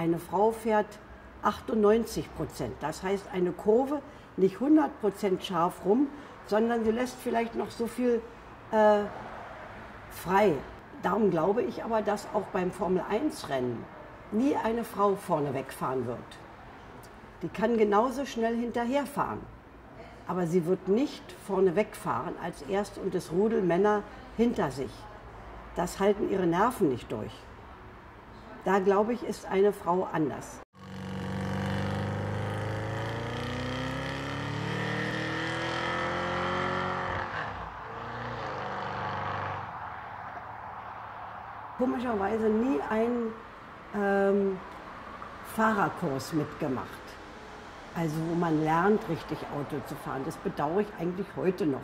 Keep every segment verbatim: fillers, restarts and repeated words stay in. Eine Frau fährt achtundneunzig Prozent. Das heißt, eine Kurve nicht hundert Prozent scharf rum, sondern sie lässt vielleicht noch so viel äh, frei. Darum glaube ich aber, dass auch beim Formel eins Rennen nie eine Frau vorne wegfahren wird. Die kann genauso schnell hinterherfahren, aber sie wird nicht vorne wegfahren als erst und das Rudel Männer hinter sich. Das halten ihre Nerven nicht durch. Da glaube ich, ist eine Frau anders. Komischerweise nie einen ähm, Fahrerkurs mitgemacht, also wo man lernt, richtig Auto zu fahren. Das bedauere ich eigentlich heute noch.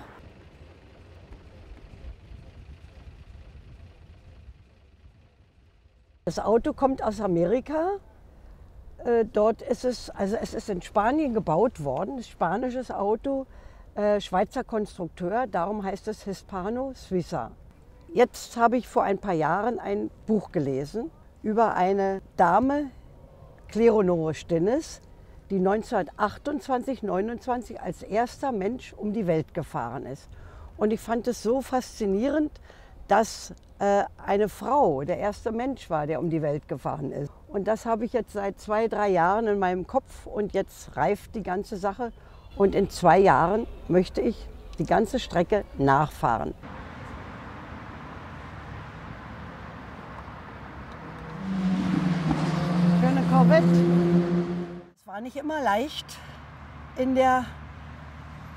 Das Auto kommt aus Amerika. Äh, dort ist es, also es ist in Spanien gebaut worden, spanisches Auto, äh, Schweizer Konstrukteur, darum heißt es Hispano-Suiza. Jetzt habe ich vor ein paar Jahren ein Buch gelesen über eine Dame, Clärenore Stinnes, die neunzehnhundertachtundzwanzig, neunundzwanzig als erster Mensch um die Welt gefahren ist. Und ich fand es so faszinierend, dass äh, eine Frau der erste Mensch war, der um die Welt gefahren ist. Und das habe ich jetzt seit zwei, drei Jahren in meinem Kopf und jetzt reift die ganze Sache. Und in zwei Jahren möchte ich die ganze Strecke nachfahren. Es war nicht immer leicht in der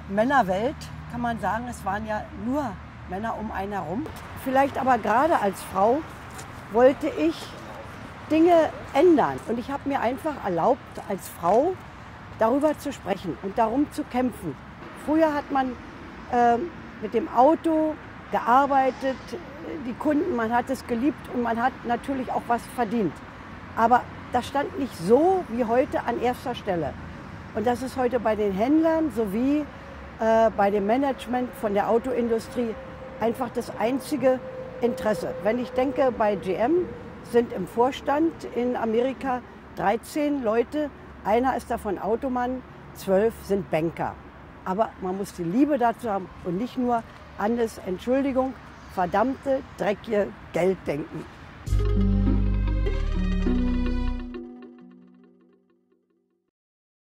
Männerwelt, kann man sagen, es waren ja nur Männer um einen herum. Vielleicht aber gerade als Frau wollte ich Dinge ändern und ich habe mir einfach erlaubt, als Frau darüber zu sprechen und darum zu kämpfen. Früher hat man äh, mit dem Auto gearbeitet, die Kunden, man hat es geliebt und man hat natürlich auch was verdient. Aber das stand nicht so wie heute an erster Stelle. Und das ist heute bei den Händlern sowie äh, bei dem Management von der Autoindustrie einfach das einzige Interesse. Wenn ich denke, bei G M sind im Vorstand in Amerika dreizehn Leute, einer ist davon Automann, zwölf sind Banker. Aber man muss die Liebe dazu haben und nicht nur an das, Entschuldigung, verdammte, dreckige Geld denken.